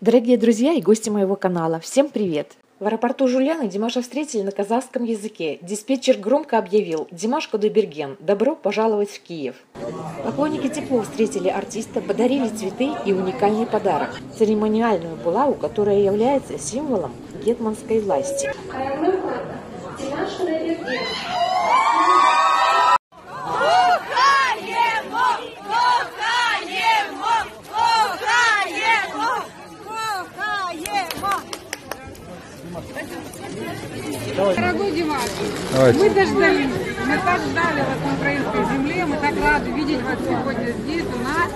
Дорогие друзья и гости моего канала, всем привет! В аэропорту Жуляны Димаша встретили на казахском языке. Диспетчер громко объявил: «Димаш Кудайберген, добро пожаловать в Киев». Поклонники тепло встретили артиста, подарили цветы и уникальный подарок – церемониальную булаву, которая является символом гетманской власти. Дорогой Димаш, мы дождались, мы так ждали вас на украинской земле, мы так рады видеть вас сегодня здесь у нас.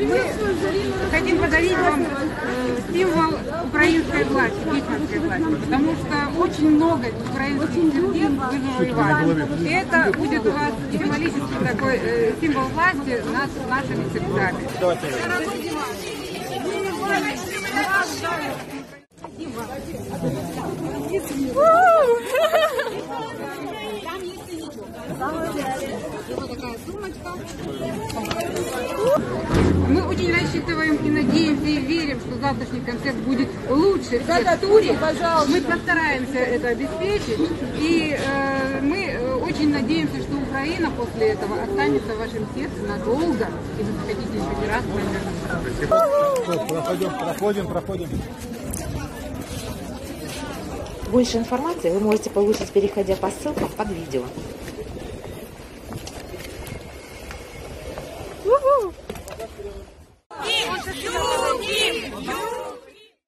Мы хотим подарить вам символ украинской власти, гетманской власти, потому что очень много украинских сердец вы завоевали. И это будет у вас символический такой символ власти нашими сердцами. Дорогой Димаш, мы вас ждали. Там есть и ничего. И вот такая сумочка. Мы очень рассчитываем и надеемся, и верим, что завтрашний концерт будет лучше. Да, туре. Пожалуйста. Мы постараемся это обеспечить. И мы очень надеемся, что Украина после этого останется в вашем сердце надолго. И вы хотите еще раз проиграть. Проходим. Больше информации вы можете получить, переходя по ссылкам под видео.